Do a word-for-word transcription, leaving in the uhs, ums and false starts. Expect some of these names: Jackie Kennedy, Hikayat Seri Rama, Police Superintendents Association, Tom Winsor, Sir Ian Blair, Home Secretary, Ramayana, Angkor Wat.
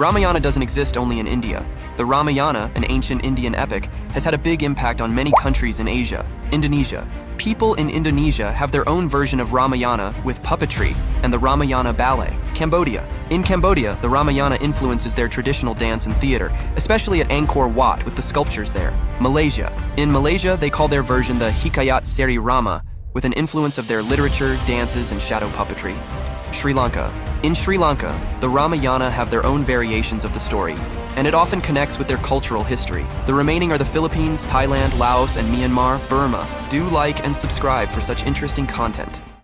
Ramayana doesn't exist only in India. The Ramayana, an ancient Indian epic, has had a big impact on many countries in Asia. Indonesia. People in Indonesia have their own version of Ramayana with puppetry and the Ramayana ballet. Cambodia. In Cambodia, the Ramayana influences their traditional dance and theater, especially at Angkor Wat with the sculptures there. Malaysia. In Malaysia, they call their version the Hikayat Seri Rama, with an influence of their literature, dances, and shadow puppetry. Sri Lanka. In Sri Lanka, the Ramayana have their own variations of the story, and it often connects with their cultural history. The remaining are the Philippines, Thailand, Laos, and Myanmar, Burma. Do like and subscribe for such interesting content.